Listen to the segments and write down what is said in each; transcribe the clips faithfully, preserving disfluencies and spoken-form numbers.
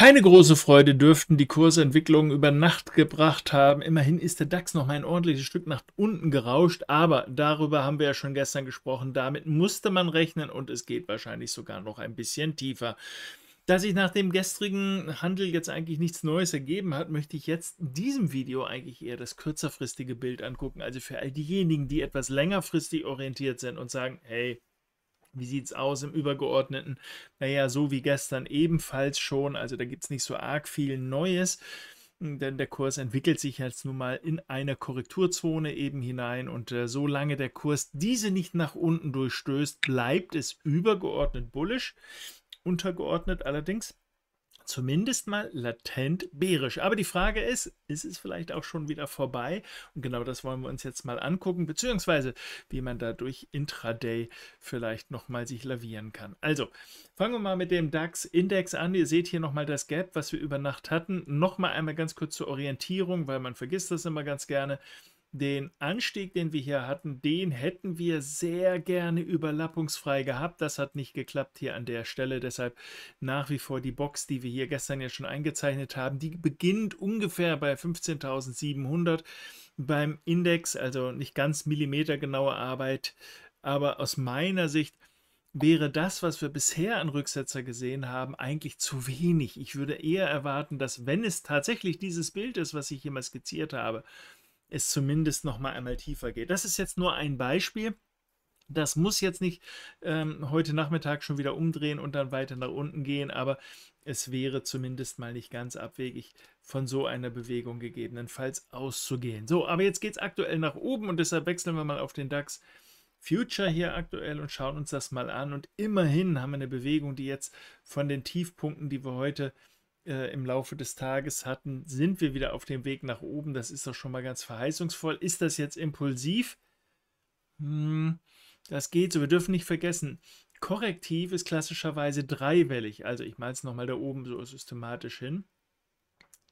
Keine große Freude dürften die Kursentwicklungen über Nacht gebracht haben. Immerhin ist der DAX noch mal ein ordentliches Stück nach unten gerauscht, aber darüber haben wir ja schon gestern gesprochen. Damit musste man rechnen und es geht wahrscheinlich sogar noch ein bisschen tiefer. Da sich nach dem gestrigen Handel jetzt eigentlich nichts Neues ergeben hat, möchte ich jetzt in diesem Video eigentlich eher das kürzerfristige Bild angucken. Also für all diejenigen, die etwas längerfristig orientiert sind und sagen, hey, wie sieht es aus im Übergeordneten? Naja, so wie gestern ebenfalls schon. Also da gibt es nicht so arg viel Neues, denn der Kurs entwickelt sich jetzt nun mal in eine Korrekturzone eben hinein. Und äh, solange der Kurs diese nicht nach unten durchstößt, bleibt es übergeordnet bullisch. Untergeordnet allerdings zumindest mal latent bärisch. Aber die Frage ist, ist es vielleicht auch schon wieder vorbei? Und genau das wollen wir uns jetzt mal angucken, beziehungsweise wie man dadurch Intraday vielleicht nochmal sich lavieren kann. Also, fangen wir mal mit dem DAX-Index an. Ihr seht hier nochmal das Gap, was wir über Nacht hatten. Nochmal einmal ganz kurz zur Orientierung, weil man vergisst das immer ganz gerne. Den Anstieg, den wir hier hatten, den hätten wir sehr gerne überlappungsfrei gehabt. Das hat nicht geklappt hier an der Stelle. Deshalb nach wie vor die Box, die wir hier gestern ja schon eingezeichnet haben, die beginnt ungefähr bei fünfzehntausendsiebenhundert beim Index. Also nicht ganz millimetergenaue Arbeit, aber aus meiner Sicht wäre das, was wir bisher an Rücksetzer gesehen haben, eigentlich zu wenig. Ich würde eher erwarten, dass, wenn es tatsächlich dieses Bild ist, was ich hier mal skizziert habe, es zumindest noch mal einmal tiefer geht. Das ist jetzt nur ein Beispiel. Das muss jetzt nicht ähm, heute Nachmittag schon wieder umdrehen und dann weiter nach unten gehen, aber es wäre zumindest mal nicht ganz abwegig, von so einer Bewegung gegebenenfalls auszugehen. So, aber jetzt geht es aktuell nach oben und deshalb wechseln wir mal auf den DAX Future hier aktuell und schauen uns das mal an. Und immerhin haben wir eine Bewegung, die jetzt von den Tiefpunkten, die wir heute im Laufe des Tages hatten, sind wir wieder auf dem Weg nach oben. Das ist doch schon mal ganz verheißungsvoll. Ist das jetzt impulsiv? Hm, das geht so. Wir dürfen nicht vergessen, korrektiv ist klassischerweise dreiwellig. Also ich male es nochmal da oben so systematisch hin.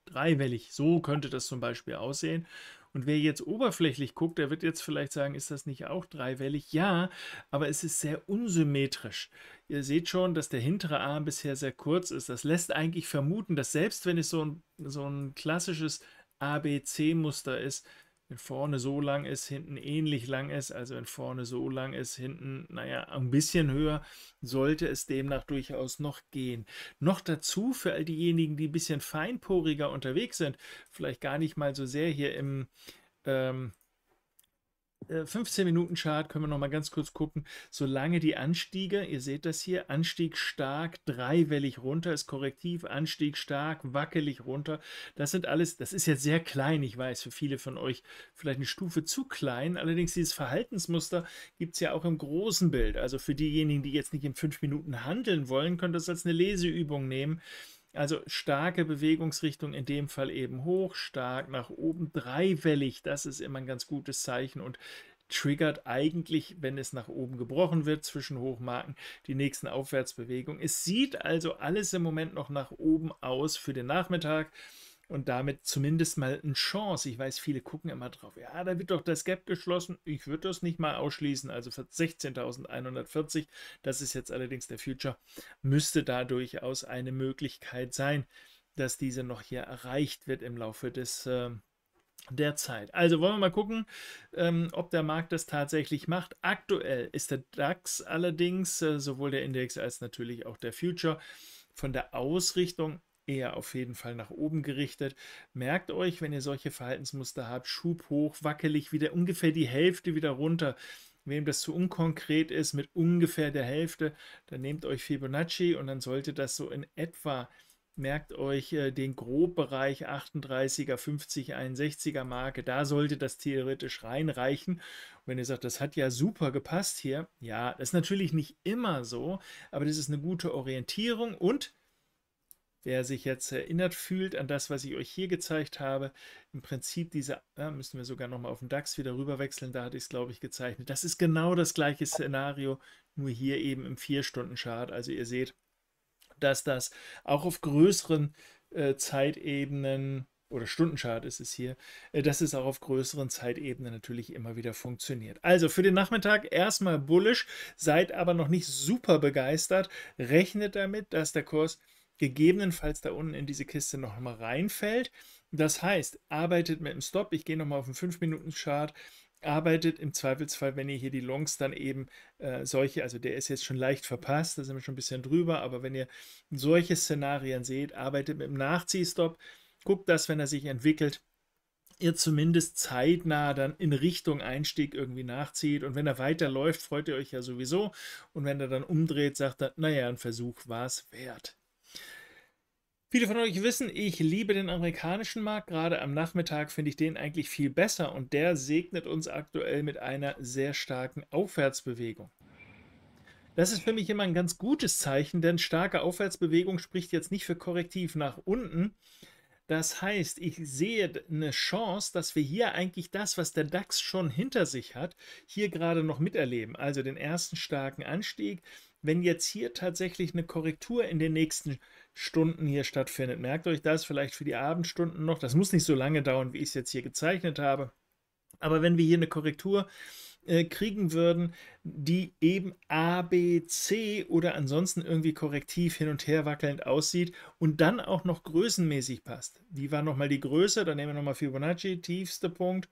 Dreiwellig, so könnte das zum Beispiel aussehen. Und wer jetzt oberflächlich guckt, der wird jetzt vielleicht sagen, ist das nicht auch dreiwellig? Ja, aber es ist sehr unsymmetrisch. Ihr seht schon, dass der hintere Arm bisher sehr kurz ist. Das lässt eigentlich vermuten, dass selbst wenn es so ein, so ein klassisches A B C-Muster ist, wenn vorne so lang ist, hinten ähnlich lang ist, also wenn vorne so lang ist, hinten, naja, ein bisschen höher, sollte es demnach durchaus noch gehen. Noch dazu für all diejenigen, die ein bisschen feinporiger unterwegs sind, vielleicht gar nicht mal so sehr hier im ähm, fünfzehn-Minuten-Chart, können wir noch mal ganz kurz gucken, solange die Anstiege, ihr seht das hier, Anstieg stark, dreiwellig runter ist korrektiv, Anstieg stark, wackelig runter, das sind alles, das ist jetzt sehr klein, ich weiß, für viele von euch vielleicht eine Stufe zu klein, allerdings dieses Verhaltensmuster gibt es ja auch im großen Bild, also für diejenigen, die jetzt nicht in fünf Minuten handeln wollen, könnt ihr das als eine Leseübung nehmen. Also starke Bewegungsrichtung, in dem Fall eben hoch, stark nach oben, dreiwellig, das ist immer ein ganz gutes Zeichen und triggert eigentlich, wenn es nach oben gebrochen wird, zwischen Hochmarken, die nächsten Aufwärtsbewegungen. Es sieht also alles im Moment noch nach oben aus für den Nachmittag und damit zumindest mal eine Chance. Ich weiß, viele gucken immer drauf, ja, da wird doch das Gap geschlossen, ich würde das nicht mal ausschließen, also für sechzehntausendeinhundertvierzig, das ist jetzt allerdings der Future, müsste da durchaus eine Möglichkeit sein, dass diese noch hier erreicht wird im Laufe des äh, der Zeit. Also wollen wir mal gucken, ähm, ob der Markt das tatsächlich macht. Aktuell ist der DAX allerdings, äh, sowohl der Index als natürlich auch der Future, von der Ausrichtung eher auf jeden Fall nach oben gerichtet. Merkt euch, wenn ihr solche Verhaltensmuster habt, Schub hoch, wackelig, wieder ungefähr die Hälfte wieder runter. Wem das zu unkonkret ist, mit ungefähr der Hälfte, dann nehmt euch Fibonacci und dann sollte das so in etwa, merkt euch äh, den Grobbereich achtunddreißiger, fünfzig, einundsechziger Marke, da sollte das theoretisch reinreichen. Und wenn ihr sagt, das hat ja super gepasst hier, ja, das ist natürlich nicht immer so, aber das ist eine gute Orientierung und wer sich jetzt erinnert fühlt an das, was ich euch hier gezeigt habe, im Prinzip diese, ja, müssen wir sogar nochmal auf den DAX wieder rüber wechseln, da hatte ich es, glaube ich, gezeichnet. Das ist genau das gleiche Szenario, nur hier eben im vier-Stunden-Chart. Also ihr seht, dass das auch auf größeren äh, Zeitebenen, oder Stundenchart ist es hier, äh, dass es auch auf größeren Zeitebenen natürlich immer wieder funktioniert. Also für den Nachmittag erstmal bullisch, seid aber noch nicht super begeistert, rechnet damit, dass der Kurs gegebenenfalls da unten in diese Kiste noch mal reinfällt. Das heißt, arbeitet mit dem Stop, ich gehe nochmal auf den fünf Minuten Chart, arbeitet im Zweifelsfall, wenn ihr hier die Longs dann eben äh, solche, also der ist jetzt schon leicht verpasst, da sind wir schon ein bisschen drüber, aber wenn ihr solche Szenarien seht, arbeitet mit dem Nachziehstop, guckt, dass, wenn er sich entwickelt, ihr zumindest zeitnah dann in Richtung Einstieg irgendwie nachzieht, und wenn er weiterläuft, freut ihr euch ja sowieso, und wenn er dann umdreht, sagt er, naja, ein Versuch war es wert. Viele von euch wissen, ich liebe den amerikanischen Markt, gerade am Nachmittag finde ich den eigentlich viel besser, und der segnet uns aktuell mit einer sehr starken Aufwärtsbewegung. Das ist für mich immer ein ganz gutes Zeichen, denn starke Aufwärtsbewegung spricht jetzt nicht für korrektiv nach unten. Das heißt, ich sehe eine Chance, dass wir hier eigentlich das, was der DAX schon hinter sich hat, hier gerade noch miterleben. Also den ersten starken Anstieg. Wenn jetzt hier tatsächlich eine Korrektur in den nächsten Stunden hier stattfindet, merkt euch das vielleicht für die Abendstunden noch. Das muss nicht so lange dauern, wie ich es jetzt hier gezeichnet habe. Aber wenn wir hier eine Korrektur äh, kriegen würden, die eben A, B, C oder ansonsten irgendwie korrektiv hin und her wackelnd aussieht und dann auch noch größenmäßig passt. Wie war nochmal die Größe? Dann nehmen wir nochmal Fibonacci, tiefster Punkt,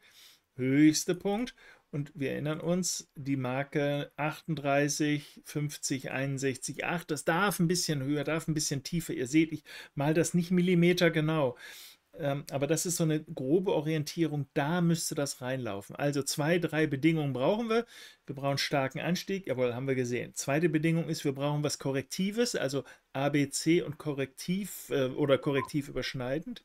höchster Punkt. Und wir erinnern uns, die Marke achtunddreißig, fünfzig, einundsechzig, acht, das darf ein bisschen höher, darf ein bisschen tiefer. Ihr seht, ich mal das nicht millimetergenau. Aber das ist so eine grobe Orientierung, da müsste das reinlaufen. Also zwei, drei Bedingungen brauchen wir. Wir brauchen starken Anstieg, jawohl, haben wir gesehen. Zweite Bedingung ist, wir brauchen was Korrektives, also A B C und korrektiv äh, oder korrektiv überschneidend.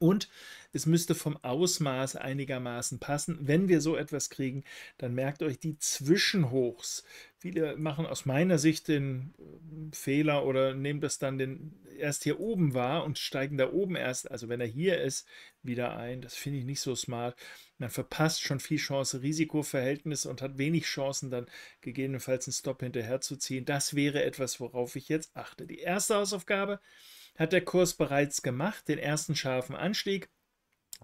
Und es müsste vom Ausmaß einigermaßen passen. Wenn wir so etwas kriegen, dann merkt euch die Zwischenhochs. Viele machen aus meiner Sicht den Fehler oder nehmen das dann den, erst hier oben wahr und steigen da oben erst, also wenn er hier ist, wieder ein. Das finde ich nicht so smart. Man verpasst schon viel Chance-Risiko-Verhältnis und hat wenig Chancen, dann gegebenenfalls einen Stop hinterherzuziehen. Das wäre etwas, worauf ich jetzt achte. Die erste Hausaufgabe hat der Kurs bereits gemacht, den ersten scharfen Anstieg.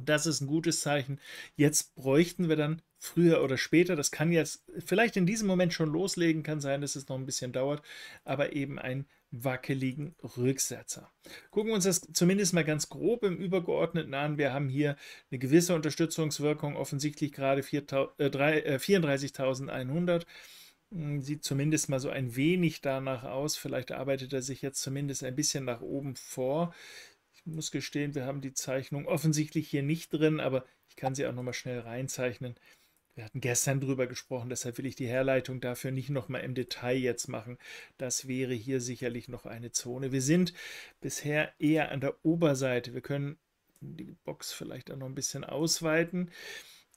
Das ist ein gutes Zeichen. Jetzt bräuchten wir dann früher oder später, das kann jetzt vielleicht in diesem Moment schon loslegen, kann sein, dass es noch ein bisschen dauert, aber eben einen wackeligen Rücksetzer. Gucken wir uns das zumindest mal ganz grob im Übergeordneten an. Wir haben hier eine gewisse Unterstützungswirkung, offensichtlich gerade vierunddreißigtausendeinhundert. Sieht zumindest mal so ein wenig danach aus. Vielleicht arbeitet er sich jetzt zumindest ein bisschen nach oben vor. Ich muss gestehen, wir haben die Zeichnung offensichtlich hier nicht drin, aber ich kann sie auch nochmal schnell reinzeichnen. Wir hatten gestern drüber gesprochen, deshalb will ich die Herleitung dafür nicht nochmal im Detail jetzt machen. Das wäre hier sicherlich noch eine Zone. Wir sind bisher eher an der Oberseite. Wir können die Box vielleicht auch noch ein bisschen ausweiten.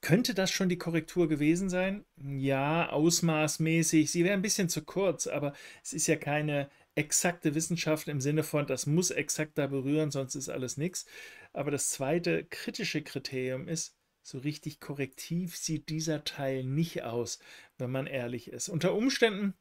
Könnte das schon die Korrektur gewesen sein? Ja, ausmaßmäßig. Sie wäre ein bisschen zu kurz, aber es ist ja keine exakte Wissenschaft im Sinne von, das muss exakt da berühren, sonst ist alles nichts. Aber das zweite kritische Kriterium ist, so richtig korrektiv sieht dieser Teil nicht aus, wenn man ehrlich ist. Unter Umständen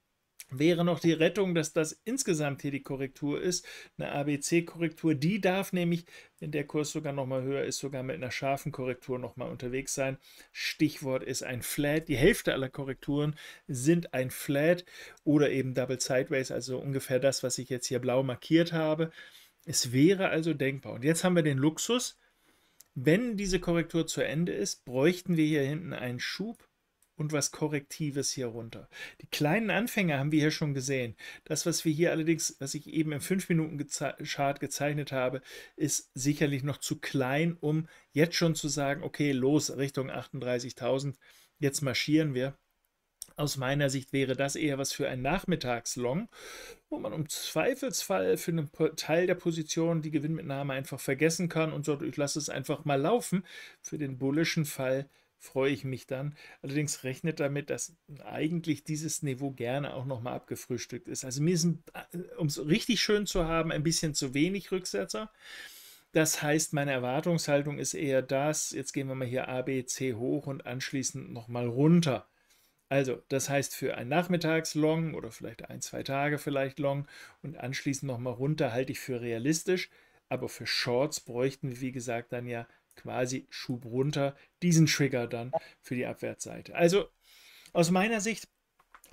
wäre noch die Rettung, dass das insgesamt hier die Korrektur ist, eine A B C-Korrektur. Die darf nämlich, wenn der Kurs sogar nochmal höher ist, sogar mit einer scharfen Korrektur nochmal unterwegs sein. Stichwort ist ein Flat. Die Hälfte aller Korrekturen sind ein Flat oder eben Double Sideways, also ungefähr das, was ich jetzt hier blau markiert habe. Es wäre also denkbar. Und jetzt haben wir den Luxus, wenn diese Korrektur zu Ende ist, bräuchten wir hier hinten einen Schub und was Korrektives hier runter. Die kleinen Anfänger haben wir hier schon gesehen. Das, was wir hier allerdings, was ich eben im fünf Minuten Chart gezeichnet habe, ist sicherlich noch zu klein, um jetzt schon zu sagen, okay, los, Richtung achtunddreißigtausend, jetzt marschieren wir. Aus meiner Sicht wäre das eher was für ein Nachmittagslong, wo man im Zweifelsfall für einen Teil der Position die Gewinnmitnahme einfach vergessen kann und sagt, ich lasse es einfach mal laufen. Für den bullischen Fall freue ich mich dann. Allerdings rechnet damit, dass eigentlich dieses Niveau gerne auch nochmal abgefrühstückt ist. Also mir ist, um es richtig schön zu haben, ein bisschen zu wenig Rücksetzer. Das heißt, meine Erwartungshaltung ist eher das, jetzt gehen wir mal hier A, B, C hoch und anschließend nochmal runter. Also, das heißt für ein Nachmittagslong oder vielleicht ein, zwei Tage vielleicht Long und anschließend nochmal runter halte ich für realistisch. Aber für Shorts bräuchten wir, wie gesagt, dann ja quasi Schub runter, diesen Trigger dann für die Abwärtsseite. Also aus meiner Sicht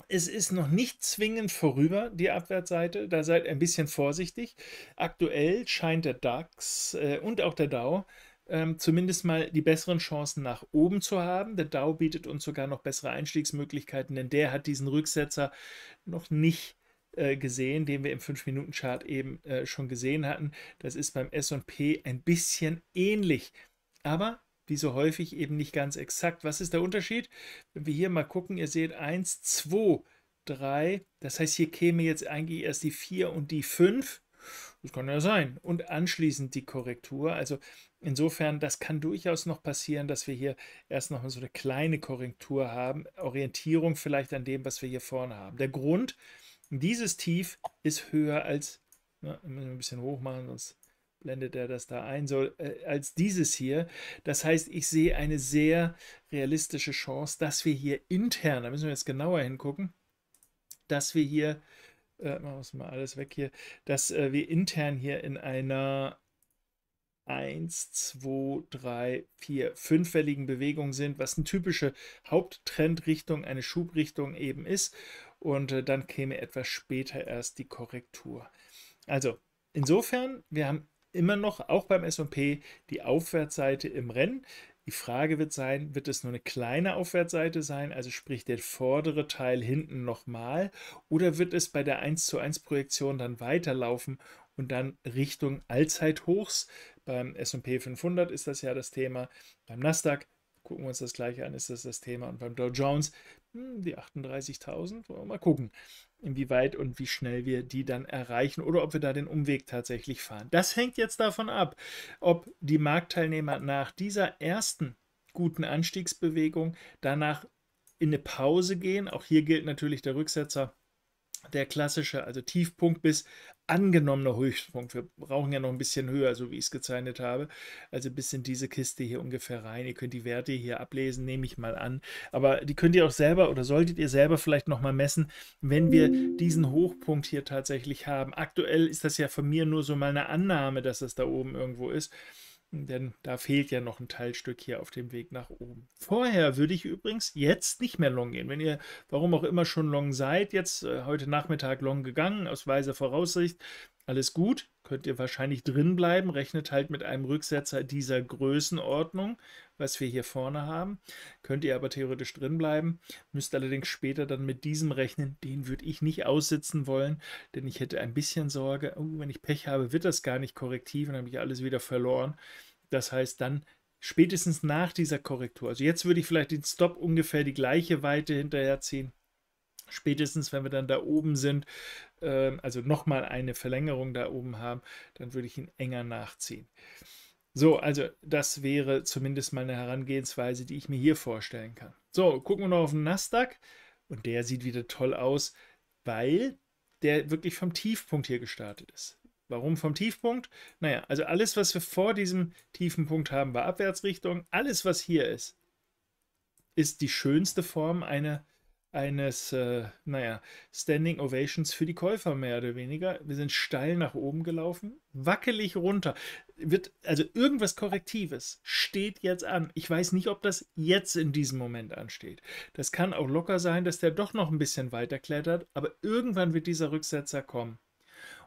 Es ist noch nicht zwingend vorüber, die Abwärtsseite. Da seid ein bisschen vorsichtig. Aktuell scheint der DAX äh, und auch der Dow ähm, zumindest mal die besseren Chancen nach oben zu haben. Der Dow bietet uns sogar noch bessere Einstiegsmöglichkeiten, denn der hat diesen Rücksetzer noch nicht äh, gesehen, den wir im fünf-Minuten-Chart eben äh, schon gesehen hatten. Das ist beim S und P ein bisschen ähnlich. Aber wie so häufig eben nicht ganz exakt. Was ist der Unterschied? Wenn wir hier mal gucken, ihr seht eins, zwei, drei, das heißt, hier käme jetzt eigentlich erst die vier und die fünf, das kann ja sein, und anschließend die Korrektur. Also insofern, das kann durchaus noch passieren, dass wir hier erst noch mal so eine kleine Korrektur haben, Orientierung vielleicht an dem, was wir hier vorne haben. Der Grund, dieses Tief ist höher als, na, müssen wir ein bisschen hoch machen, sonst blendet er das da ein, soll, äh, als dieses hier. Das heißt, ich sehe eine sehr realistische Chance, dass wir hier intern, da müssen wir jetzt genauer hingucken, dass wir hier, äh, machen wir mal alles weg hier, dass äh, wir intern hier in einer eins, zwei, drei, vier, fünffälligen Bewegung sind, was eine typische Haupttrendrichtung, eine Schubrichtung eben ist. Und äh, dann käme etwas später erst die Korrektur. Also, insofern, wir haben immer noch, auch beim S und P, die Aufwärtsseite im Rennen. Die Frage wird sein, wird es nur eine kleine Aufwärtsseite sein, also sprich der vordere Teil hinten nochmal, oder wird es bei der eins zu eins Projektion dann weiterlaufen und dann Richtung Allzeithochs? Beim S und P fünfhundert ist das ja das Thema, beim Nasdaq gucken wir uns das gleiche an, ist das das Thema, und beim Dow Jones die achtunddreißigtausend, mal gucken, inwieweit und wie schnell wir die dann erreichen oder ob wir da den Umweg tatsächlich fahren. Das hängt jetzt davon ab, ob die Marktteilnehmer nach dieser ersten guten Anstiegsbewegung danach in eine Pause gehen. Auch hier gilt natürlich der Rücksetzer, der klassische, also Tiefpunkt bis angenommener Höchstpunkt. Wir brauchen ja noch ein bisschen höher, so wie ich es gezeichnet habe. Also bis in diese Kiste hier ungefähr rein. Ihr könnt die Werte hier ablesen, nehme ich mal an. Aber die könnt ihr auch selber oder solltet ihr selber vielleicht nochmal messen, wenn wir diesen Hochpunkt hier tatsächlich haben. Aktuell ist das ja von mir nur so mal eine Annahme, dass das da oben irgendwo ist. Denn da fehlt ja noch ein Teilstück hier auf dem Weg nach oben. Vorher würde ich übrigens jetzt nicht mehr long gehen. Wenn ihr, warum auch immer, schon long seid, jetzt äh, heute Nachmittag long gegangen, aus weiser Voraussicht, alles gut, könnt ihr wahrscheinlich drin bleiben, rechnet halt mit einem Rücksetzer dieser Größenordnung, was wir hier vorne haben, könnt ihr aber theoretisch drin bleiben, müsst allerdings später dann mit diesem rechnen, den würde ich nicht aussitzen wollen, denn ich hätte ein bisschen Sorge, oh, wenn ich Pech habe, wird das gar nicht korrektiv und dann habe ich alles wieder verloren. Das heißt dann spätestens nach dieser Korrektur, also jetzt würde ich vielleicht den Stop ungefähr die gleiche Weite hinterherziehen, spätestens wenn wir dann da oben sind, äh, also nochmal eine Verlängerung da oben haben, dann würde ich ihn enger nachziehen. So, also das wäre zumindest mal eine Herangehensweise, die ich mir hier vorstellen kann. So, gucken wir noch auf den Nasdaq und der sieht wieder toll aus, weil der wirklich vom Tiefpunkt hier gestartet ist. Warum vom Tiefpunkt? Naja, also alles, was wir vor diesem tiefen Punkt haben, war Abwärtsrichtung. Alles, was hier ist, ist die schönste Form einer eines, äh, naja, Standing Ovations für die Käufer mehr oder weniger. Wir sind steil nach oben gelaufen, wackelig runter. Wird, also irgendwas Korrektives steht jetzt an. Ich weiß nicht, ob das jetzt in diesem Moment ansteht. Das kann auch locker sein, dass der doch noch ein bisschen weiter klettert, aber irgendwann wird dieser Rücksetzer kommen.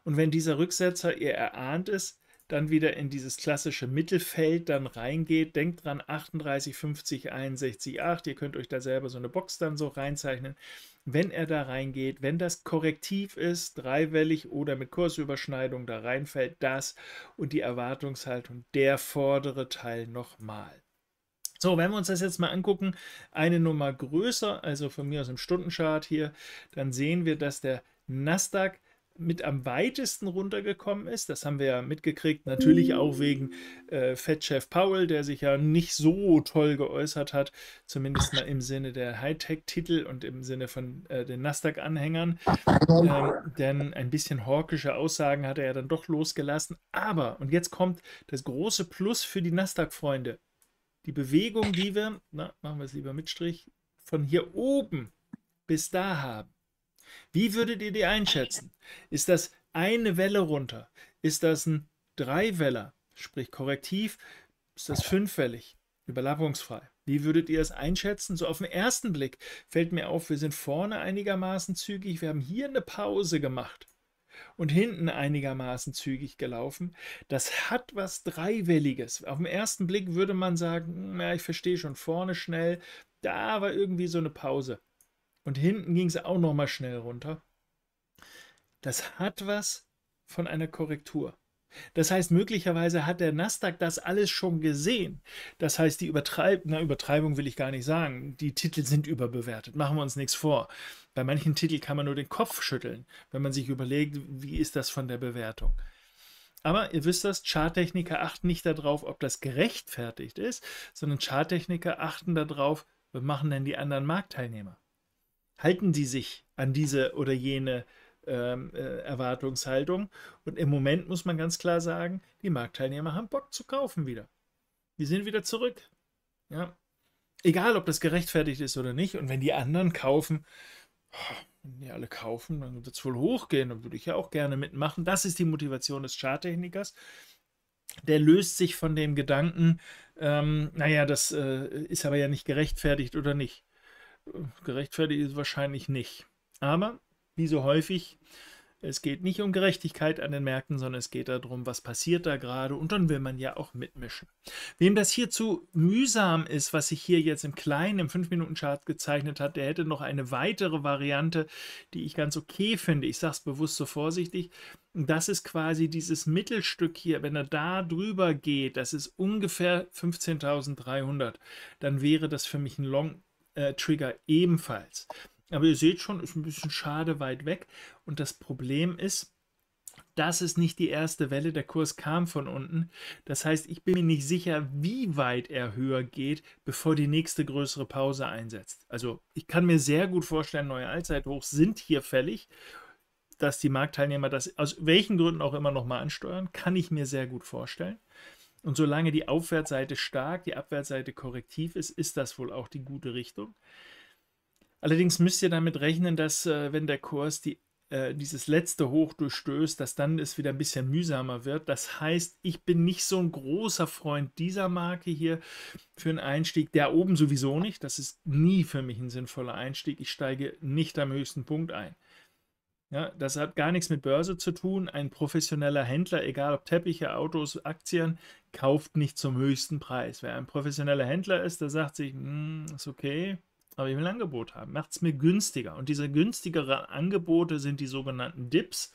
Und wenn dieser Rücksetzer, ihr erahnt es, dann wieder in dieses klassische Mittelfeld dann reingeht. Denkt dran, achtunddreißig, fünfzig, einundsechzig, acht. Ihr könnt euch da selber so eine Box dann so reinzeichnen. Wenn er da reingeht, wenn das korrektiv ist, dreiwellig oder mit Kursüberschneidung da reinfällt, das und die Erwartungshaltung, der vordere Teil nochmal. So, wenn wir uns das jetzt mal angucken, eine Nummer größer, also von mir aus im Stundenchart hier, dann sehen wir, dass der Nasdaq mit am weitesten runtergekommen ist. Das haben wir ja mitgekriegt, natürlich auch wegen äh, Fed-Chef Powell, der sich ja nicht so toll geäußert hat, zumindest mal im Sinne der Hightech-Titel und im Sinne von äh, den Nasdaq-Anhängern. Ähm, denn ein bisschen hawkische Aussagen hat er ja dann doch losgelassen. Aber, und jetzt kommt das große Plus für die Nasdaq-Freunde, die Bewegung, die wir, na, machen wir es lieber mit Strich, von hier oben bis da haben. Wie würdet ihr die einschätzen? Ist das eine Welle runter? Ist das ein Dreiweller, sprich korrektiv? Ist das fünfwellig, überlappungsfrei? Wie würdet ihr das einschätzen? So auf den ersten Blick fällt mir auf, wir sind vorne einigermaßen zügig. Wir haben hier eine Pause gemacht und hinten einigermaßen zügig gelaufen. Das hat was Dreiwelliges. Auf den ersten Blick würde man sagen, na, ich verstehe schon, vorne schnell, da war irgendwie so eine Pause. Und hinten ging es auch nochmal schnell runter. Das hat was von einer Korrektur. Das heißt, möglicherweise hat der Nasdaq das alles schon gesehen. Das heißt, die Übertreib- na, Übertreibung will ich gar nicht sagen. Die Titel sind überbewertet. Machen wir uns nichts vor. Bei manchen Titeln kann man nur den Kopf schütteln, wenn man sich überlegt, wie ist das von der Bewertung. Aber ihr wisst das, Charttechniker achten nicht darauf, ob das gerechtfertigt ist, sondern Charttechniker achten darauf, was machen denn die anderen Marktteilnehmer? Halten sie sich an diese oder jene Ähm, äh, Erwartungshaltung, und im Moment muss man ganz klar sagen, die Marktteilnehmer haben Bock zu kaufen wieder. Die sind wieder zurück. Ja. Egal, ob das gerechtfertigt ist oder nicht, und wenn die anderen kaufen, oh, wenn die alle kaufen, dann wird es wohl hochgehen, dann würde ich ja auch gerne mitmachen. Das ist die Motivation des Charttechnikers. Der löst sich von dem Gedanken, ähm, naja, das äh, ist aber ja nicht gerechtfertigt oder nicht. Gerechtfertigt ist wahrscheinlich nicht. Aber wie so häufig, es geht nicht um Gerechtigkeit an den Märkten, sondern es geht darum, was passiert da gerade, und dann will man ja auch mitmischen. Wem das hier zu mühsam ist, was sich hier jetzt im Kleinen im fünf Minuten Chart gezeichnet hat, der hätte noch eine weitere Variante, die ich ganz okay finde. Ich sage es bewusst so vorsichtig. Das ist quasi dieses Mittelstück hier. Wenn er da drüber geht, das ist ungefähr fünfzehntausenddreihundert, dann wäre das für mich ein Long-Trigger ebenfalls. Aber ihr seht schon, ist ein bisschen schade weit weg. Und das Problem ist, das ist nicht die erste Welle. Der Kurs kam von unten. Das heißt, ich bin mir nicht sicher, wie weit er höher geht, bevor die nächste größere Pause einsetzt. Also ich kann mir sehr gut vorstellen, neue Allzeithochs sind hier fällig. Dass die Marktteilnehmer das aus welchen Gründen auch immer nochmal ansteuern, kann ich mir sehr gut vorstellen. Und solange die Aufwärtsseite stark, die Abwärtsseite korrektiv ist, ist das wohl auch die gute Richtung. Allerdings müsst ihr damit rechnen, dass äh, wenn der Kurs die, äh, dieses letzte Hoch durchstößt, dass dann es wieder ein bisschen mühsamer wird. Das heißt, ich bin nicht so ein großer Freund dieser Marke hier für einen Einstieg. Der oben sowieso nicht. Das ist nie für mich ein sinnvoller Einstieg. Ich steige nicht am höchsten Punkt ein. Ja, das hat gar nichts mit Börse zu tun. Ein professioneller Händler, egal ob Teppiche, Autos, Aktien, kauft nicht zum höchsten Preis. Wer ein professioneller Händler ist, der sagt sich, mm, ist okay, aber ich will ein Angebot haben, macht es mir günstiger. Und diese günstigeren Angebote sind die sogenannten Dips.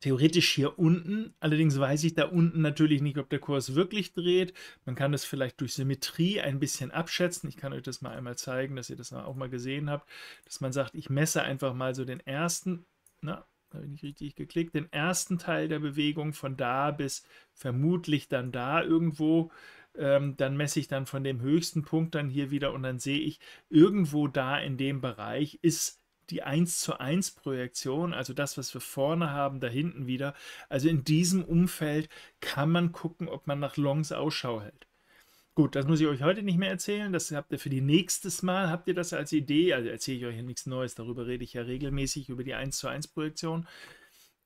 Theoretisch hier unten, allerdings weiß ich da unten natürlich nicht, ob der Kurs wirklich dreht. Man kann das vielleicht durch Symmetrie ein bisschen abschätzen. Ich kann euch das mal einmal zeigen, dass ihr das auch mal gesehen habt, dass man sagt, ich messe einfach mal so den ersten, na, habe ich nicht richtig geklickt, den ersten Teil der Bewegung von da bis vermutlich dann da irgendwo. Dann messe ich dann von dem höchsten Punkt dann hier wieder, und dann sehe ich, irgendwo da in dem Bereich ist die eins zu eins Projektion, also das, was wir vorne haben, da hinten wieder. Also in diesem Umfeld kann man gucken, ob man nach Longs Ausschau hält. Gut, das muss ich euch heute nicht mehr erzählen, das habt ihr für die nächstes Mal, habt ihr das als Idee, also erzähle ich euch ja nichts Neues, darüber rede ich ja regelmäßig, über die eins zu eins Projektion.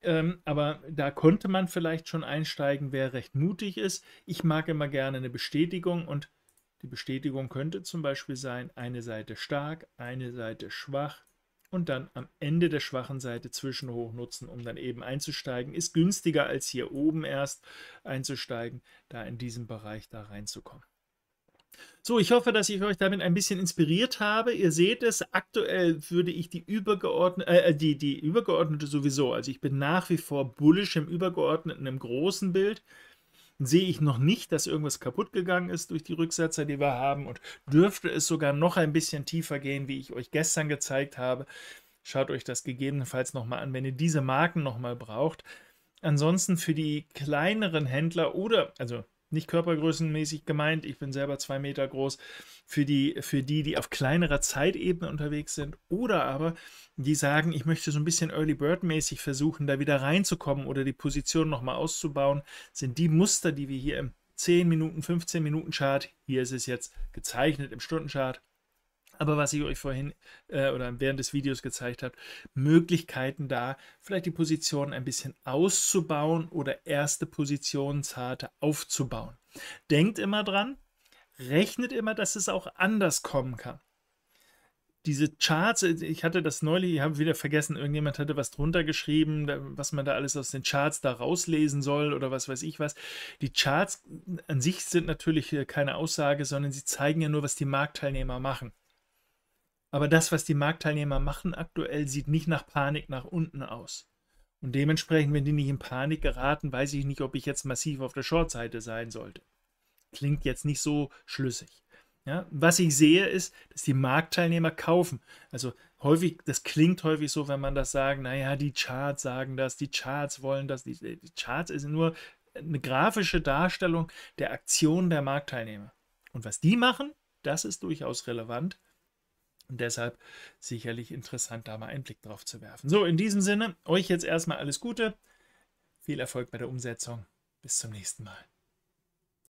Ähm, aber da konnte man vielleicht schon einsteigen, wer recht mutig ist. Ich mag immer gerne eine Bestätigung, und die Bestätigung könnte zum Beispiel sein, eine Seite stark, eine Seite schwach und dann am Ende der schwachen Seite Zwischenhoch nutzen, um dann eben einzusteigen. Ist günstiger, als hier oben erst einzusteigen, da in diesem Bereich da reinzukommen. So, ich hoffe, dass ich euch damit ein bisschen inspiriert habe. Ihr seht es, aktuell würde ich die übergeordnete, äh, die, die übergeordnete sowieso, also ich bin nach wie vor bullisch im übergeordneten, im großen Bild, sehe ich noch nicht, dass irgendwas kaputt gegangen ist durch die Rücksetzer, die wir haben, und dürfte es sogar noch ein bisschen tiefer gehen, wie ich euch gestern gezeigt habe. Schaut euch das gegebenenfalls nochmal an, wenn ihr diese Marken nochmal braucht. Ansonsten für die kleineren Händler oder, also nicht körpergrößenmäßig gemeint, ich bin selber zwei Meter groß, für die, für die, die auf kleinerer Zeitebene unterwegs sind, oder aber die sagen, ich möchte so ein bisschen Early Bird mäßig versuchen, da wieder reinzukommen oder die Position nochmal auszubauen, sind die Muster, die wir hier im zehn Minuten, fünfzehn Minuten Chart, hier ist es jetzt gezeichnet im Stundenchart, aber was ich euch vorhin äh, oder während des Videos gezeigt habe, Möglichkeiten da, vielleicht die Positionen ein bisschen auszubauen oder erste Positionen zarte aufzubauen. Denkt immer dran, rechnet immer, dass es auch anders kommen kann. Diese Charts, ich hatte das neulich, ich habe wieder vergessen, irgendjemand hatte was drunter geschrieben, was man da alles aus den Charts da rauslesen soll oder was weiß ich was. Die Charts an sich sind natürlich keine Aussage, sondern sie zeigen ja nur, was die Marktteilnehmer machen. Aber das, was die Marktteilnehmer machen aktuell, sieht nicht nach Panik nach unten aus. Und dementsprechend, wenn die nicht in Panik geraten, weiß ich nicht, ob ich jetzt massiv auf der Short-Seite sein sollte. Klingt jetzt nicht so schlüssig. Ja, was ich sehe, ist, dass die Marktteilnehmer kaufen. Also häufig, das klingt häufig so, wenn man das sagt, naja, die Charts sagen das, die Charts wollen das. Die, die Charts ist nur eine grafische Darstellung der Aktion der Marktteilnehmer. Und was die machen, das ist durchaus relevant. Und deshalb sicherlich interessant, da mal einen Blick drauf zu werfen. So, in diesem Sinne, euch jetzt erstmal alles Gute. Viel Erfolg bei der Umsetzung. Bis zum nächsten Mal.